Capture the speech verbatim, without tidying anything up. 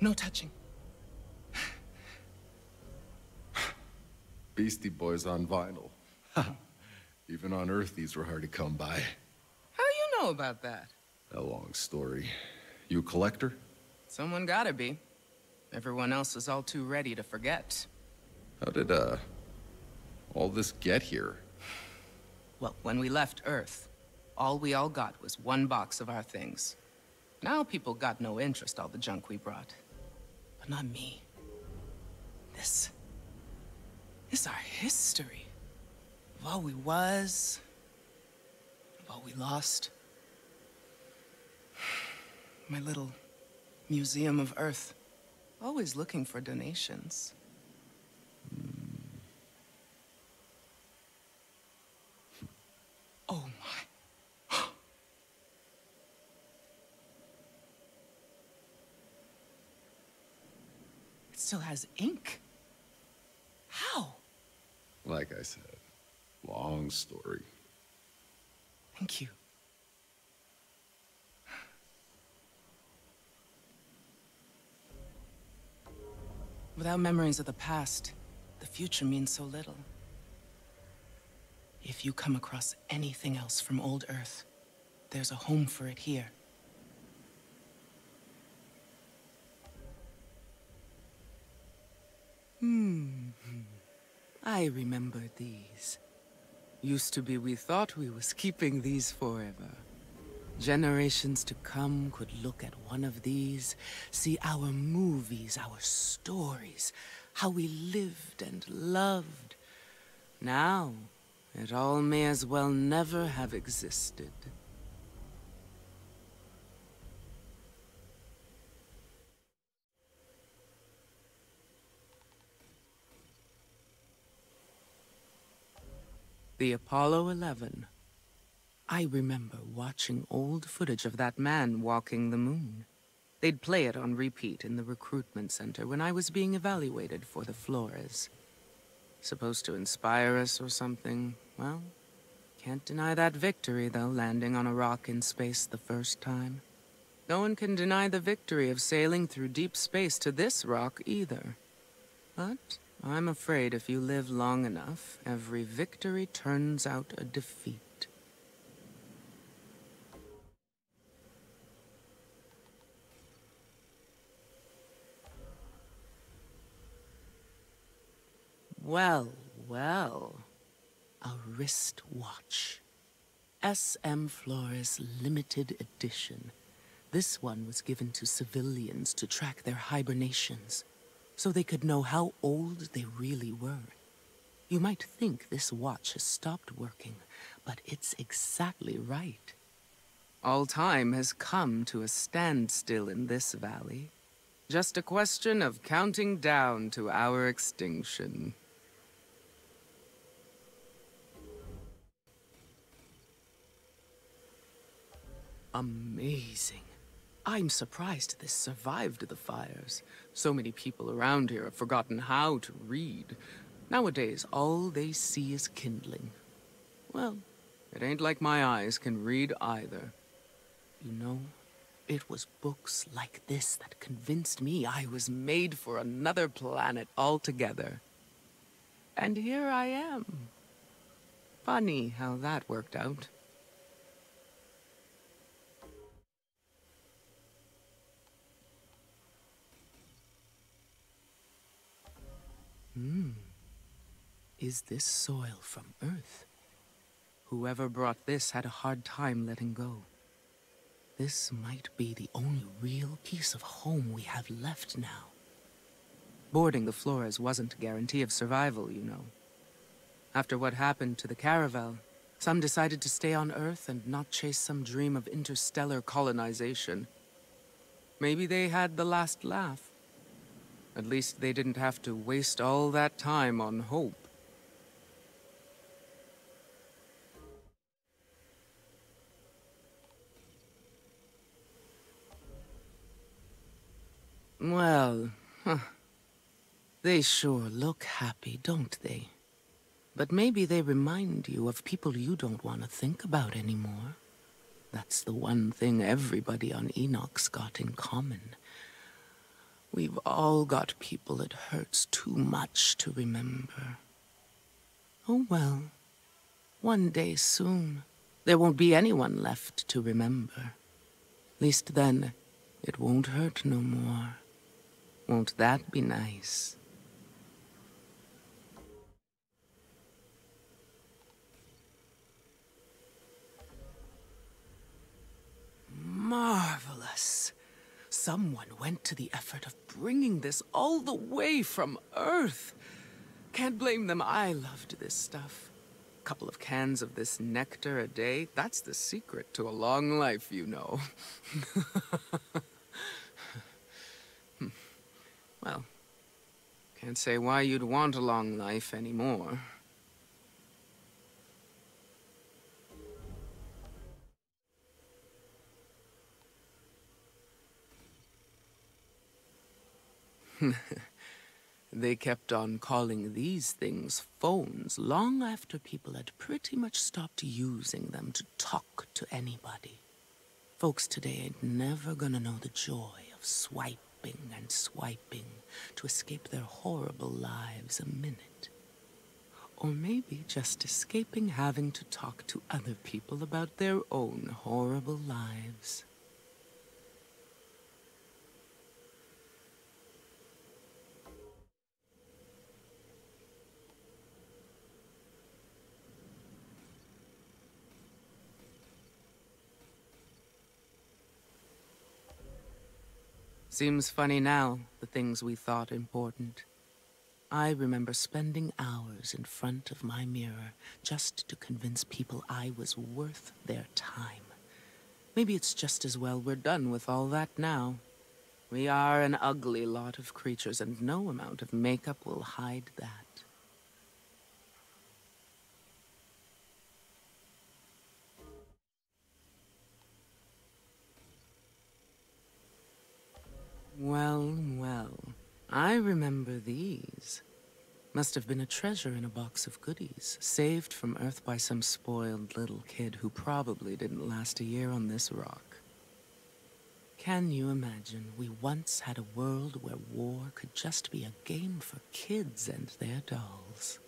No touching. Beastie Boys on vinyl. Even on Earth, these were hard to come by. How do you know about that? A long story. You a collector? Someone gotta be. Everyone else is all too ready to forget. How did, uh, all this get here? Well, when we left Earth, all we all got was one box of our things. Now people got no interest, all the junk we brought. But not me. This... this is our history. Of all we was... of all we lost. My little museum of Earth. Always looking for donations. Oh my. It still has ink. How? Like I said, long story. Thank you. Without memories of the past, the future means so little. If you come across anything else from old Earth, there's a home for it here. Hmm. I remember these. Used to be we thought we was keeping these forever. Generations to come could look at one of these, see our movies, our stories, how we lived and loved. Now, it all may as well never have existed. The Apollo eleven. I remember watching old footage of that man walking the moon. They'd play it on repeat in the recruitment center when I was being evaluated for the Flores. Supposed to inspire us or something. Well, can't deny that victory, though, landing on a rock in space the first time. No one can deny the victory of sailing through deep space to this rock either. But I'm afraid if you live long enough, every victory turns out a defeat. Well, well, a wristwatch. S M Flores Limited Edition. This one was given to civilians to track their hibernations, so they could know how old they really were. You might think this watch has stopped working, but it's exactly right. All time has come to a standstill in this valley. Just a question of counting down to our extinction. Amazing. I'm surprised this survived the fires. So many people around here have forgotten how to read. Nowadays, all they see is kindling. Well, it ain't like my eyes can read either. You know, it was books like this that convinced me I was made for another planet altogether. And here I am. Funny how that worked out. Hmm. Is this soil from Earth? Whoever brought this had a hard time letting go. This might be the only real piece of home we have left now. Boarding the Flores wasn't a guarantee of survival, you know. After what happened to the Caravel, some decided to stay on Earth and not chase some dream of interstellar colonization. Maybe they had the last laugh. At least they didn't have to waste all that time on hope. Well, huh. They sure look happy, don't they? But maybe they remind you of people you don't want to think about anymore. That's the one thing everybody on Enoch's got in common. We've all got people it hurts too much to remember. Oh well, one day soon, there won't be anyone left to remember. At least then, it won't hurt no more. Won't that be nice? Marvelous. Someone went to the effort of bringing this all the way from Earth. Can't blame them. I loved this stuff. A couple of cans of this nectar a day, that's the secret to a long life, you know. Well, can't say why you'd want a long life anymore. They kept on calling these things phones long after people had pretty much stopped using them to talk to anybody. Folks today ain't never gonna know the joy of swiping and swiping to escape their horrible lives a minute. Or maybe just escaping having to talk to other people about their own horrible lives. Seems funny now, the things we thought important. I remember spending hours in front of my mirror just to convince people I was worth their time. Maybe it's just as well we're done with all that now. We are an ugly lot of creatures, and no amount of makeup will hide that. Well, well, I remember these. Must have been a treasure in a box of goodies, saved from Earth by some spoiled little kid who probably didn't last a year on this rock. Can you imagine? We once had a world where war could just be a game for kids and their dolls.